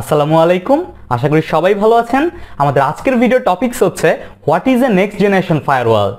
আসসালামু আলাইকুম আশা করি সবাই ভালো আছেন আমাদের আজকের ভিডিও টপিকস হচ্ছে what is a next generation firewall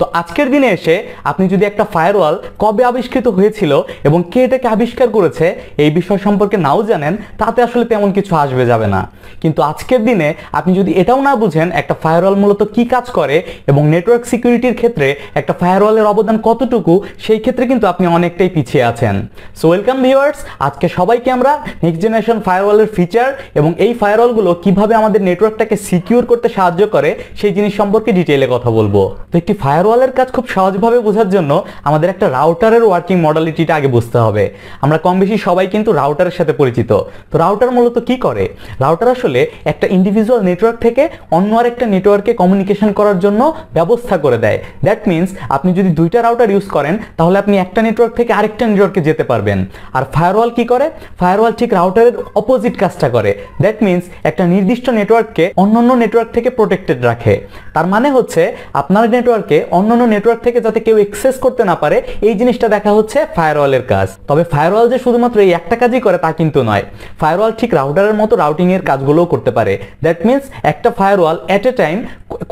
তো আজকের দিনে এসে আপনি যদি একটা ফায়ারওয়াল কবে আবিষ্কৃত হয়েছিল এবং কে এটাকে আবিষ্কার করেছে এই বিষয় সম্পর্কে নাও জানেন তাতে আসলে তেমন কিছু আসবে যাবে না কিন্তু আজকের দিনে আপনি যদি এটাও না বুঝেন একটা ফায়ারওয়াল মূলত কি কাজ করে এবং নেটওয়ার্ক সিকিউরিটির ক্ষেত্রে একটা ফায়ারওয়ালের অবদান কতটুকু সেই ক্ষেত্রে কিন্তু আপনি অনেকটাই পিছিয়ে আছেন সো ওয়েলকাম ভিউয়ার্স আজকে সবাইকে আমরা নেক্সট জেনারেশন ফায়ারওয়ালের ফিচার এবং এই ফায়ারওয়ালগুলো কিভাবে আমাদের নেটওয়ার্কটাকে সিকিউর করতে সাহায্য করে সেই জিনিস সম্পর্কে ডিটেইলে কথা বলবো তো একটি ফায়ারওয়ালের কাজ খুব সহজভাবে বোঝার জন্য আমাদের একটা রাউটারের ওয়ার্কিং মডালিটিটা আগে বুঝতে হবে আমরা কম বেশি সবাই কিন্তু রাউটারের সাথে পরিচিত তো রাউটার মূলত কি করে রাউটার আসলে একটা ইন্ডিভিজুয়াল নেটওয়ার্ক থেকে অন্য আরেকটা নেটওয়ার্কে কমিউনিকেশন করার জন্য ব্যবস্থা করে দেয় দ্যাট মিন্স আপনি যদি দুইটা রাউটার ইউজ করেন তাহলে আপনি একটা নেটওয়ার্ক থেকে আরেকটা নেটওয়ার্কে যেতে পারবেন আর ফায়ারওয়াল কি করে ফায়ারওয়াল ঠিক রাউটারের অপোজিট কাজটা করে দ্যাট মিন্স একটা নির্দিষ্ট নেটওয়ার্ককে অন্যান্য নেটওয়ার্ক থেকে প্রোটেক্টেড রাখে তার মানে হচ্ছে আপনার নেটওয়ার্কে অন্যান্য নেটওয়ার্ক থেকে যাতে কেউ অ্যাক্সেস করতে না পারে এই জিনিসটা দেখা হচ্ছে ফায়ারওয়ালের কাজ তবে ফায়ারওয়াল যে শুধুমাত্র এই একটা কাজই করে তা কিন্তু নয় ফায়ারওয়াল ঠিক রাউটারের মতো রাউটিং এর কাজগুলোও করতে পারে দ্যাট মিন্স একটা ফায়ারওয়াল এট এ টাইম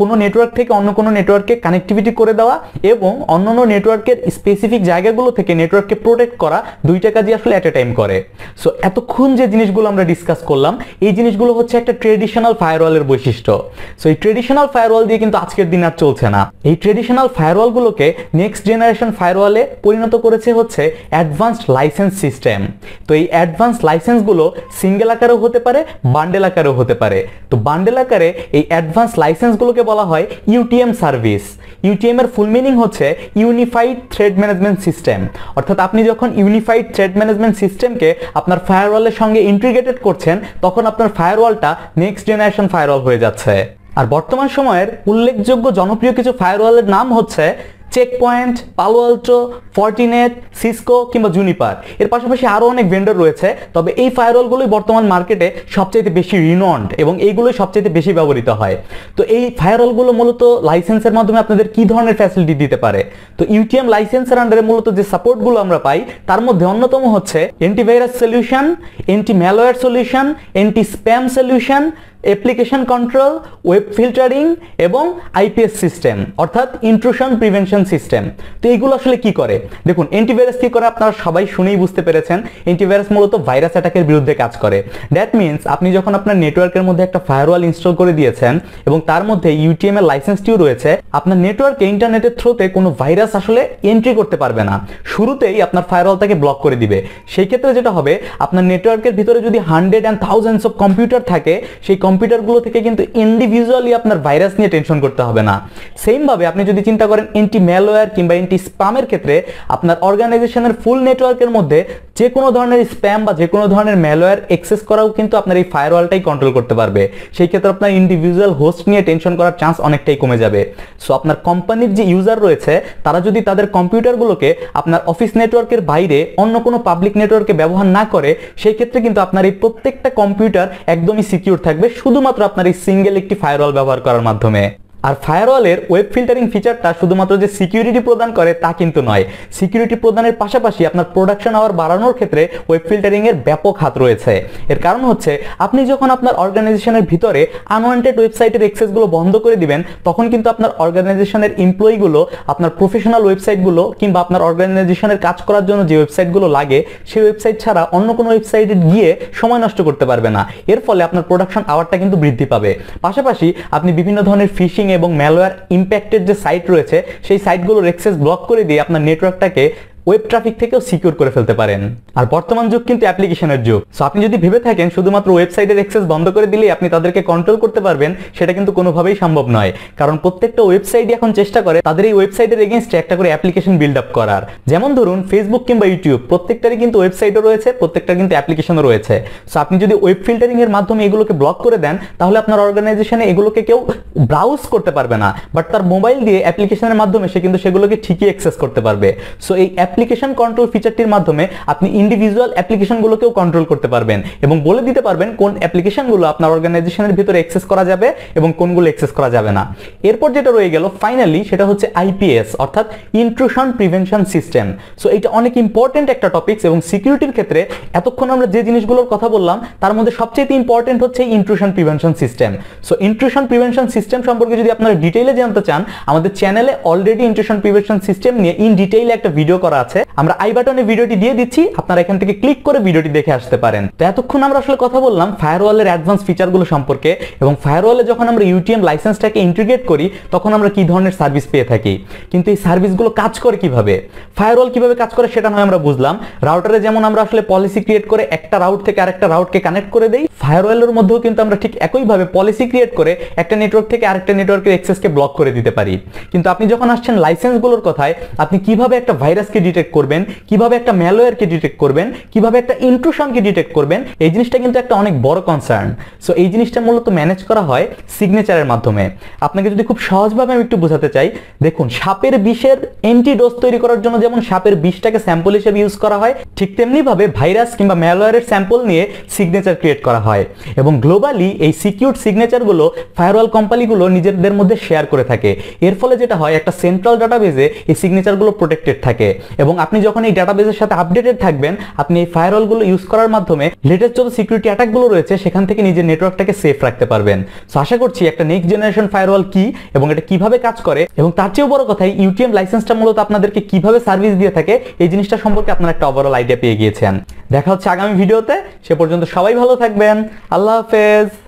কোনো নেটওয়ার্ক থেকে অন্য কোনো নেটওয়ার্কে কানেক্টিভিটি করে দেওয়া এবং অন্যান্য নেটওয়ার্কের স্পেসিফিক জায়গাগুলো থেকে নেটওয়ার্ককে প্রোটেক্ট করা দুইটা কাজই আসলে এট এ টাইম করে সো এতক্ষণ যে জিনিসগুলো আমরা ডিসকাস করলাম এই জিনিসগুলো হচ্ছে একটা ট্রেডিশনাল ফায়ারওয়ালের বৈশিষ্ট্য সো এই ট্রেডিশনাল ফায়ারওয়াল দিয়ে কিন্তু আজকের দিন আর চলছে না এই ট্রেডিশনাল ফায়ারওয়ালগুলোকে নেক্সট জেনারেশন ফায়ারওয়ালে পরিণত করেছে হচ্ছে অ্যাডভান্সড লাইসেন্স সিস্টেম তো এই অ্যাডভান্স লাইসেন্সগুলো সিঙ্গেল আকারেও হতে পারে বান্ডেল আকারেও হতে পারে তো বান্ডেল আকারে এই অ্যাডভান্স লাইসেন্সগুলোকে বলা হয় ইউটিএম সার্ভিস ইউটিএম এর ফুল মিনিং হচ্ছে ইউনিফাইড থ্রেট ম্যানেজমেন্ট সিস্টেম অর্থাৎ আপনি যখন ইউনিফাইড থ্রেট ম্যানেজমেন্ট সিস্টেমকে আপনার ফায়ারওয়ালের সঙ্গে ইন্টিগ্রেটেড করছেন তখন আপনার ফায়ারওয়ালটা নেক্সট জেনারেশন ফায়ারওয়াল হয়ে যাচ্ছে আর বর্তমান সময়ের উল্লেখযোগ্য জনপ্রিয় কিছু ফায়ারওয়ালের নাম হচ্ছে Checkpoint Palo Alto Fortinet Cisco কিংবা জুনিপার এর পাশাপাশি আরও অনেক ভেন্ডর রয়েছে তবে এই ফায়ারওয়ালগুলোই বর্তমান মার্কেটে সবচাইতে বেশি রিনন্ড এবং এইগুলোই সবচাইতে বেশি ব্যবহৃত হয় তো এই ফায়ারওয়ালগুলো মূলত লাইসেন্সের মাধ্যমে আপনাদের কী ধরনের ফ্যাসিলিটি দিতে পারে তো ইউটিএম লাইসেন্সের আন্ডারে মূলত যে সাপোর্টগুলো আমরা পাই তার মধ্যে অন্যতম হচ্ছে antivirus solution anti malware solution anti spam solution application control web filtering এবং আইপিএস সিস্টেম অর্থাৎ ইন্ট্রুশন প্রিভেনশন সিস্টেম তো এইগুলো আসলে কি করে দেখুন অ্যান্টিভাইরাস কি করে আপনারা সবাই শুনেই বুঝতে পেরেছেন অ্যান্টিভাইরাস মূলত ভাইরাস অ্যাটাকের বিরুদ্ধে কাজ করে দ্যাট মিন্স আপনি যখন আপনার নেটওয়ার্কের মধ্যে একটা ফায়ারওয়াল ইনস্টল করে দিয়েছেন এবং তার মধ্যে ইউটিএম এর লাইসেন্সটিও রয়েছে আপনার নেটওয়ার্কে ইন্টারনেটের থ্রুতে কোনো ভাইরাস আসলে এন্ট্রি করতে পারবে না শুরুতেই আপনার ফায়ারওয়াল তাকে ব্লক করে দিবে সেই ক্ষেত্রে যেটা হবে আপনার নেটওয়ার্কের ভিতরে যদি 100s and 1000s of computer থাকে সেই কম্পিউটারগুলো থেকে কিন্তু ইন্ডিভিজুয়ালি আপনার ভাইরাস নিয়ে টেনশন করতে হবে না সেমভাবে আপনি যদি চিন্তা করেন অ্যান্টি ম্যালওয়্যার কিংবা অ্যান্টি স্প্যামের ক্ষেত্রে আপনার অর্গানাইজেশনের ফুল নেটওয়ার্কের মধ্যে যে কোনো ধরনের স্প্যাম বা যে কোনো ধরনের ম্যালওয়্যার অ্যাক্সেস করাও কিন্তু আপনার এই ফায়ারওয়ালটাই কন্ট্রোল করতে পারবে সেই ক্ষেত্রে আপনার ইন্ডিভিজুয়াল হোস্ট নিয়ে টেনশন করার চান্স অনেকটাই কমে যাবে সো আপনার কোম্পানির যে ইউজার রয়েছে তারা যদি তাদের কম্পিউটারগুলোকে আপনার অফিস নেটওয়ার্কের বাইরে অন্য কোনো পাবলিক নেটওয়ার্কে ব্যবহার না করে সেই ক্ষেত্রে কিন্তু আপনার এই প্রত্যেকটা কম্পিউটার একদমই সিকিউর থাকবে শুধুমাত্র আপনার এই সিঙ্গেল একটি ফায়ারওয়াল ব্যবহার করার মাধ্যমে আর ফায়ারওয়ালের ওয়েব ফিল্টারিং ফিচারটা শুধুমাত্র যে সিকিউরিটি প্রদান করে তা কিন্তু নয় সিকিউরিটি প্রদানের পাশাপাশি আপনার প্রোডাকশন আওয়ার বাড়ানোর ক্ষেত্রে ওয়েব ফিল্টারিংয়ের ব্যাপক হাত রয়েছে এর কারণ হচ্ছে আপনি যখন আপনার অর্গানাইজেশনের ভিতরে আনওয়ান্টেড ওয়েবসাইটের অ্যাক্সেসগুলো বন্ধ করে দিবেন তখন কিন্তু আপনার অর্গানাইজেশনের এমপ্লয়িগুলো আপনার প্রফেশনাল ওয়েবসাইটগুলো কিংবা আপনার অর্গানাইজেশনের কাজ করার জন্য যে ওয়েবসাইটগুলো লাগে সেই ওয়েবসাইট ছাড়া অন্য কোনো ওয়েবসাইটে গিয়ে সময় নষ্ট করতে পারবে না এর ফলে আপনার প্রোডাকশন আওয়ারটা কিন্তু বৃদ্ধি পাবে পাশাপাশি আপনি বিভিন্ন ধরনের ফিশিং এবং ম্যালওয়্যার ইম্প্যাক্টেড যে সাইট রয়েছে সেই সাইটগুলোর অ্যাক্সেস ব্লক করে দিয়ে আপনার নেটওয়ার্কটাকে ওয়েব ট্রাফিক থেকেও সিকিউর করে ফেলতে পারেন আর বর্তমান যুগ কিন্তু অ্যাপ্লিকেশনের যুগ সো আপনি যদি ভেবে থাকেন শুধুমাত্র ওয়েবসাইটের অ্যাক্সেস বন্ধ করে দিলেই আপনি তাদেরকে কন্ট্রোল করতে পারবেন সেটা কিন্তু কোনোভাবেই সম্ভব নয় কারণ প্রত্যেকটা ওয়েবসাইটই এখন চেষ্টা করে তাদের এই ওয়েবসাইটের এগেইনস্টে একটা করে অ্যাপ্লিকেশন বিল্ড আপ করার যেমন ধরুন ফেসবুক কিংবা ইউটিউব প্রত্যেকটারই কিন্তু ওয়েবসাইটও রয়েছে প্রত্যেকটা কিন্তু অ্যাপ্লিকেশনও রয়েছে সো আপনি যদি ওয়েব ফিল্টারিং এর মাধ্যমে এগুলোকে ব্লক করে দেন তাহলে আপনার অর্গানাইজেশনে এগুলোকে কেউ ব্রাউজ করতে পারবে না বাট তার মোবাইল দিয়ে অ্যাপ্লিকেশনের মাধ্যমে সে কিন্তু সেগুলোকে ঠিকই অ্যাক্সেস করতে পারবে সো এই অ্যাপ্লিকেশন কন্ট্রোল ফিচারটির মাধ্যমে আপনি ইন্ডিভিজুয়াল অ্যাপ্লিকেশনগুলোকেও কন্ট্রোল করতে পারবেন এবং বলে দিতে পারবেন কোন অ্যাপ্লিকেশনগুলো আপনার অর্গানাইজেশনের ভিতরে অ্যাক্সেস করা যাবে এবং কোনগুলো অ্যাক্সেস করা যাবে না। এরপর যেটা রয়ে গেল ফাইনালি সেটা হচ্ছে আইপিএস অর্থাৎ ইন্ট্রুশন প্রিভেনশন সিস্টেম। সো এটা অনেক ইম্পর্টেন্ট একটা টপিকস এবং সিকিউরিটির ক্ষেত্রে এতক্ষণ আমরা যে জিনিসগুলোর কথা বললাম তার মধ্যে সবচেয়ে ইম্পর্টেন্ট হচ্ছে intrusion prevention system. So intrusion prevention system সম্পর্কে যদি আপনারা ডিটেইলে জানতে চান আমাদের চ্যানেলে অলরেডি ইন্ট্রুশন প্রিভেনশন সিস্টেম নিয়ে ইন ডিটেইলে একটা ভিডিও করা আছে, আমরা আই বাটনে ভিডিওটি দিয়ে দিচ্ছি, আপনারা এখান থেকে ক্লিক করে ভিডিওটি দেখে আসতে পারেন। তো এতক্ষণ আমরা আসলে কথা বললাম ফায়ারওয়ালের অ্যাডভান্স ফিচারগুলো সম্পর্কে এবং ফায়ারওয়ালে যখন আমরা ইউটিএম লাইসেন্সটাকে ইন্টিগ্রেট করি তখন আমরা কি ধরনের সার্ভিস পেয়ে থাকি, কিন্তু এই সার্ভিসগুলো কাজ করে কিভাবে, ফায়ারওয়াল কিভাবে কাজ করে সেটা নয় আমরা বুঝলাম। রাউটারে যেমন আমরা আসলে পলিসি ক্রিয়েট করে একটা রাউট থেকে আরেকটা রাউটকে কানেক্ট করে দেই, ফায়ারওয়ালের মধ্যেও কিন্তু আমরা ঠিক একইভাবে পলিসি ক্রিয়েট করে একটা নেটওয়ার্ক থেকে আরেকটা নেটওয়ার্কের অ্যাক্সেসকে ব্লক করে দিতে পারি। কিন্তু আপনি যখন আসছেন লাইসেন্সগুলোর কথায়, আপনি কিভাবে একটা ভাইরাসকে ডিটেক্ট করবেন, কিভাবে একটা ম্যালওয়্যারকে ডিটেক্ট করবেন, কিভাবে একটা ইন্ট্রুশনকে ডিটেক্ট করবেন, এই জিনিসটা কিন্তু একটা অনেক বড় কনসার্ন। সো এই জিনিসটা মূলত ম্যানেজ করা হয় সিগনেচারের মাধ্যমে। আপনাকে যদি খুব সহজভাবে আমি একটু বোঝাতে চাই, দেখুন সাপের বিষের অ্যান্টিডোজ তৈরি করার জন্য যেমন সাপের বিষটাকে স্যাম্পল হিসেবে ইউজ করা হয়, ঠিক তেমনিভাবে ভাইরাস কিংবা ম্যালওয়্যারের স্যাম্পল নিয়ে সিগনেচার ক্রিয়েট করা হয় এবং গ্লোবালি এই সিকিউর সিগনেচারগুলো ফায়ারওয়াল কোম্পানিগুলো নিজেদের মধ্যে শেয়ার করে থাকে। এর ফলে যেটা হয় একটা সেন্ট্রাল ডাটাবেজে এই সিগনেচারগুলো প্রোটেক্টেড থাকে এবং আপনি যখন এই ডাটাবেজের সাথে আপডেটেড থাকবেন আপনি এই ফায়ারওয়ালগুলো ইউজ করার মাধ্যমে লেটেস্ট যত সিকিউরিটি অ্যাটাকগুলো রয়েছে সেখান থেকে নিজের নেটওয়ার্কটাকে সেফ রাখতে পারবেন। সো আশা করছি একটা নেক্সট জেনারেশন ফায়ারওয়াল কি এবং এটা কিভাবে কাজ করে এবং তার চেয়েও বড় কথা ইউটিএম লাইসেন্সটা মূলত আপনাদেরকে কিভাবে সার্ভিস দিয়ে থাকে এই জিনিসটা সম্পর্কে আপনারা একটা ওভারঅল আইডিয়া পেয়ে গিয়েছেন। দেখা হচ্ছে আগামী ভিডিওতে, সে পর্যন্ত সবাই ভালো থাকবেন। আল্লাহ হাফেজ।